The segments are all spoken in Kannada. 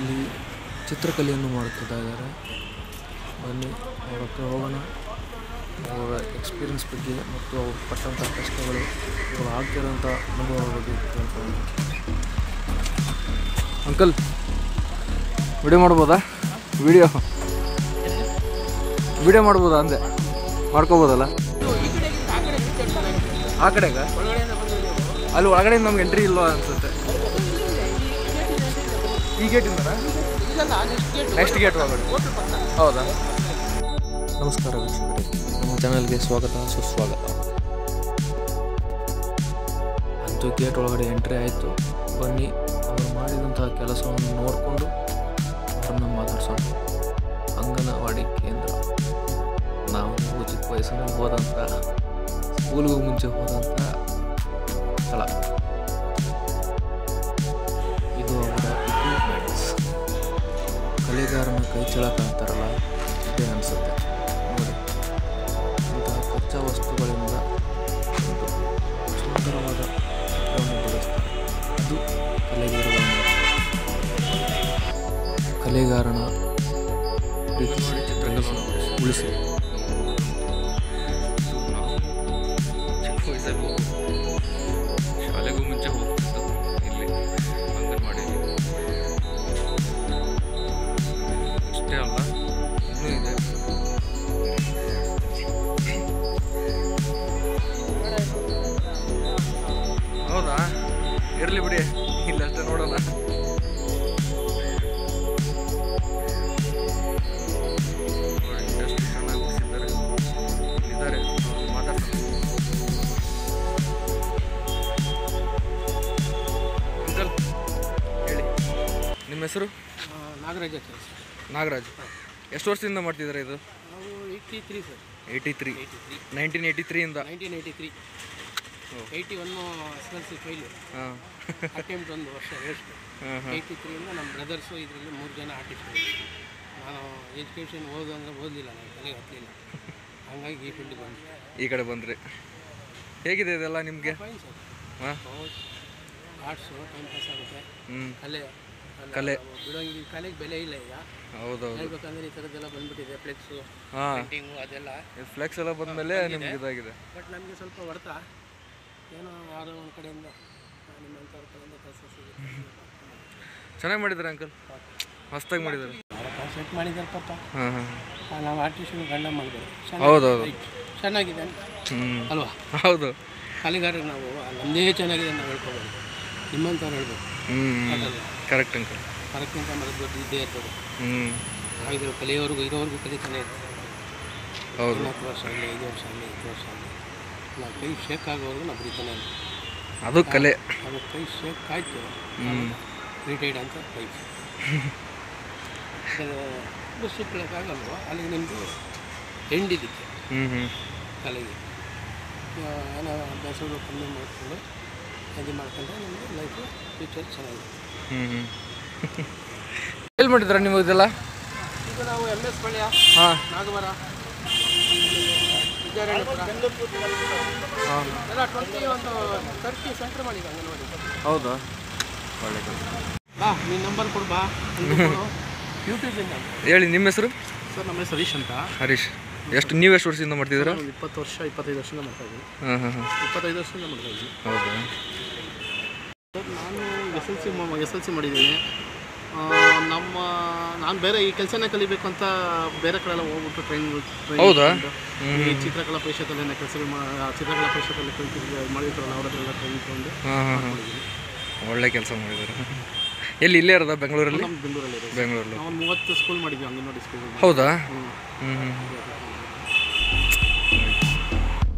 ಇಲ್ಲಿ ಚಿತ್ರಕಲೆಯನ್ನು ಮಾಡುತ್ತಾ ಇದ್ದಾರೆ. ಬನ್ನಿ ಅವರ ಹತ್ರ ಹೋಗೋಣ, ಅವರ ಎಕ್ಸ್ಪೀರಿಯನ್ಸ್ ಬಗ್ಗೆ ಮತ್ತು ಅವರು ಪಟ್ಟಂಥ ಕಷ್ಟಗಳು, ಅವರು ಹಾಕಿರೋಂಥ ಅನುಭವ ಬಗ್ಗೆ ತಿಳ್ಕೊಳ್ಳೋಣ. ಅಂಕಲ್, ವಿಡಿಯೋ ಮಾಡ್ಬೋದಾ? ವಿಡಿಯೋ ಮಾಡ್ಬೋದಾ ಅಂದೆ, ಮಾಡ್ಕೋಬೋದಲ್ಲ? ಆ ಕಡೆಗ ಅಲ್ಲಿ ಒಳಗಡೆ ನಮ್ಗೆ ಎಂಟ್ರಿ ಇಲ್ವಾ ಅನ್ಸುತ್ತೆ. ಈ ಗೇಟಿಂದ ನೆಕ್ಸ್ಟ್ ಗೇಟ್ ಒಳಗಡೆ. ಹೌದಾ? ನಮಸ್ಕಾರ ವೀಕ್ಷಕರೇ, ನಮ್ಮ ಚಾನಲ್ಗೆ ಸ್ವಾಗತ ಸುಸ್ವಾಗತ. ಅಂತೂ ಗೇಟ್ ಒಳಗಡೆ ಎಂಟ್ರಿ ಆಯಿತು. ಬನ್ನಿ ಅವರು ಮಾಡಿದಂತಹ ಕೆಲಸವನ್ನು ನೋಡಿಕೊಂಡು ಅವರನ್ನು ಮಾತಾಡ್ಸೋಣ. ಅಂಗನವಾಡಿ ಕೇಂದ್ರ, ನಾವು ಚಿಕ್ಕ ವಯಸ್ಸಿನಲ್ಲಿ ಹೋದಂಥ, ಸ್ಕೂಲ್ಗೂ ಮುಂಚೆ ಹೋದಂಥ ಸ್ಥಳ ಇದು. ಅವರ ಇಕ್ವಿಪ್ಮೆಂಟ್ಸ್, ಕಲೆಗಾರನ ಕೈ ಚಳಕ ಅಂತಾರಲ್ಲ, ಇದೇ ಅನಿಸುತ್ತೆ ನೋಡಿ. ಇಂತಹ ಕಚ್ಚಾ ವಸ್ತುಗಳಿಂದ ಸುಂದರವಾದ ಚಿತ್ರವನ್ನು ಬಿಡಿಸ್ತಾರೆ. ಅದು ಕಲೆಗಾರನ ಉಳಿಸಿ. ಶಾಲೆಗೂ ಮುಂಚೆ ಹೋಗ್ತಿತ್ತು ಇಲ್ಲಿ ಅಂಗನವಾಡಿ. ಅಷ್ಟೇ ಅಲ್ಲ, ಇನ್ನೂ ಇದೆ. ಹೌದಾ? ಇರಲಿ ಬಿಡಿ, ಇಲ್ಲ ಅಷ್ಟೇ ನೋಡೋಣ. ನಿಮ್ಮ ಹೆಸರು? ನಾಗರಾಜ್. ನಾಗರಾಜ್, ಎಷ್ಟು ವರ್ಷದಿಂದ ಮಾಡ್ತಿದ್ದಾರೆ ಇದು? 83 1983 ಒಂದು ವರ್ಷ ಎಷ್ಟು. 83 ನಮ್ಮ ಬ್ರದರ್ಸು ಇದರಲ್ಲಿ 3 ಜನ ಆರ್ಟಿಸ್ಟ್. ನಾನು ಎಜುಕೇಷನ್ ಓದಲಿಲ್ಲ, ನಾನು ತಲೆಗೆ ಹತ್ತಲಿಲ್ಲ, ಹಾಗಾಗಿ ಈ ಫೀಲ್ಡ್ ಬಂದು ಈ ಕಡೆ ಬಂದ್ರಿ. ಹೇಗಿದೆ ಇದೆಲ್ಲ ನಿಮಗೆ? ಆರ್ಟ್ಸು ಟೈಮ್ ಪಾಸ್ ಆಗುತ್ತೆ, ಕಲೆ ಬಿಡೋಂಗಿ, ಕಲೆಗೆ ಬೆಲೆ ಇಲ್ಲ ಈಗ. ಹೌದೌದು, ಹೇಳ್ಬೇಕಂದ್ರೆ ಈ ಥರದ್ದೆಲ್ಲ ಬಂದ್ಬಿಟ್ಟಿದೆ. ಫ್ಲೆಕ್ಸು, ಪೇಂಟಿಂಗು ಅದೆಲ್ಲ ಫ್ಲೆಕ್ಸ್ ಎಲ್ಲ ಬಂದಮೇಲೆ ನಿಮ್ಗೆ ಇದಾಗಿದೆ. ಬಟ್ ನಮಗೆ ಸ್ವಲ್ಪ ಹೊಡೆತ ಏನೋ, ಯಾವುದೋ ಒಂದು ಕಡೆಯಿಂದ ನಿಮ್ಮಂಥವ್ರ ಕಡೆಯಿಂದ ಕೆಲಸ ಸಿಗುತ್ತೆ. ಚೆನ್ನಾಗಿ ಮಾಡಿದ್ದಾರೆ ಅಂಕಲ್, ಮಸ್ತಾಗಿ ಮಾಡಿದ್ದಾರೆ. ಸೆಟ್ ಮಾಡಿದ್ದಾರೆ ಪಾಪ. ನಾವು ಆರ್ಟಿಸ್ಟ್ಗಳು ಗಂಡ ಮಾಡಿದ್ದಾರೆ. ಹೌದೌದು, ಚೆನ್ನಾಗಿದೆ ಅಲ್ವಾ? ಹೌದು, ಕಲೆಗಾರರು ನಾವು ನಮ್ಮದೇ ಚೆನ್ನಾಗಿದೆ ನಾವು ಹೇಳ್ಕೊಬೋದು, ನಿಮ್ಮಂಥವ್ರು ಹೇಳ್ಬೋದು. ಕರೆಕ್ಟ್ ಅಂಕಲ್, ಕರೆಕ್ಟ್ ಅಂತ ಮಾಡೋದು ಇದ್ದೇ ಇರ್ತದೆ. ಆಗಿರೋ ಕಲಿಯೋರ್ಗು ಇರೋರ್ಗು ಕಲಿತಾನೆ ಇರ್ತದೆ. 4 ವರ್ಷ ಆಗಲಿ, 5 ವರ್ಷ ಆಗಲಿ, 10 ವರ್ಷ ಆಗಲಿ, ನಾವು ಕೈ ಶೇಕ್ ಆಗೋರ್ಗು ನಾವು ಬರೀತಾನೆ ಇರ್ತದೆ. ಅದು ಕಲೆ. ಅದು ಕೈ ಶೇಕ್ ಆಯಿತು, ರಿಟೈರ್ಡ್ ಅಂತ ಕೈ ಸಿಕ್ಕಾಗಲ್ವ. ಅಲ್ಲಿಗೆ ನಿಮ್ಮದು ಎಂಡಿದ್ದಕ್ಕೆ ಕಲೆಗೆ ಏನೋ ಅಭ್ಯಾಸಗಳು ಕಮ್ಮಿ ಮಾಡಿಕೊಂಡು ಅದು ಮಾಡ್ಕೊಂಡ್ರೆ ನಿಮಗೆ ಲೈಫು ಫ್ಯೂಚರ್ ಚೆನ್ನಾಗಿದೆ. ಎಲ್ಲಿ ಮಾಡಿದ್ರ ನಿಮಗೆಲ್ಲ? ಈಗ ನಾವು MS ಬಳಿಯ ನಾಗವರ, ಎಲ್ಲ 20 ಒಂದು 30 ಸೆಂಟರ್ ಮಾಡಿದ ಅಂಗನವಾಡಿ. ಹೌದಾ? ಒಳ್ಳೆ ಬಾ, ನಿಮ್ಮ ನಂಬರ್ ಕೊಡು ಬಾ. ಯೂಟ್ಯೂಬಿಂದ ಹೇಳಿ. ನಿಮ್ಮ ಹೆಸರು? ಸರ್, ನಮ್ಮ ಹೆಸರು ಹರೀಶ್ ಅಂತ. ಹರೀಶ್, ಎಷ್ಟು ವರ್ಷದಿಂದ ಮಾಡ್ತಿದ್ದೀರಾ? 20 ವರ್ಷ 25 ವರ್ಷದಿಂದ ಮಾಡ್ತಾ ಇದ್ದೀವಿ. 25 ವರ್ಷದಿಂದ ಮಾಡ್ತಾ ಇದ್ದೀವಿ. ಹೌದಾ? ಸರ್, ನಾನು ಎಸ್ ಎಲ್ ಸಿ ಮಾಡಿದ್ದೀನಿ. ನಾನು ಬೇರೆ ಈ ಕೆಲಸನೇ ಕಲಿಬೇಕು ಅಂತ ಬೇರೆ ಕಡೆಲ್ಲ ಹೋಗ್ಬಿಟ್ಟು ಟ್ರೈನಿಂಗ್. ಹೌದಾ? ಈ ಚಿತ್ರಕಲಾ ಪರಿಷತ್ತಲ್ಲಿ ಚಿತ್ರಕಲಾ ಪರಿಷತ್ತಲ್ಲಿ ಮಾಡಿದ್ರಲ್ಲ, ಅವ್ರ ಹತ್ರ ಟ್ರೈನಿಂಗ್ ತಗೊಂಡು ಒಳ್ಳೆ ಕೆಲಸ ಮಾಡಿದ್ದಾರೆ. ಎಲ್ಲಿ? ಇಲ್ಲೇ ಇರೋದಾ? ಬೆಂಗಳೂರಲ್ಲಿ? ಬೆಂಗಳೂರಲ್ಲಿ ನಾವು 30 ಸ್ಕೂಲ್ ಮಾಡಿದ್ವಿ, ಅಂಗನವಾಡಿ ಸ್ಕೂಲ್. ಹೌದಾ?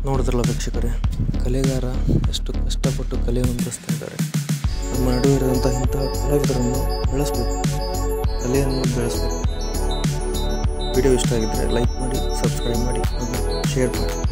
ನೋಡಿದ್ರಲ್ಲ ವೀಕ್ಷಕರೇ, ಕಲೆಗಾರ ಎಷ್ಟು ಕಷ್ಟಪಟ್ಟು ಕಲೆಯನ್ನು ಬೆಳೆಸ್ತಾ ಇದ್ದಾರೆ. ನಮ್ಮ ನಡುವೆ ಇರೋಂಥ ಇಂತಹ ಕಲಾವಿದರನ್ನು ಬೆಳೆಸಬೇಕು, ಕಲೆಯನ್ನು ಬೆಳೆಸಬೇಕು. ವಿಡಿಯೋ ಇಷ್ಟ ಆಗಿದ್ದರೆ ಲೈಕ್ ಮಾಡಿ, ಸಬ್ಸ್ಕ್ರೈಬ್ ಮಾಡಿ, ಶೇರ್ ಮಾಡಿ.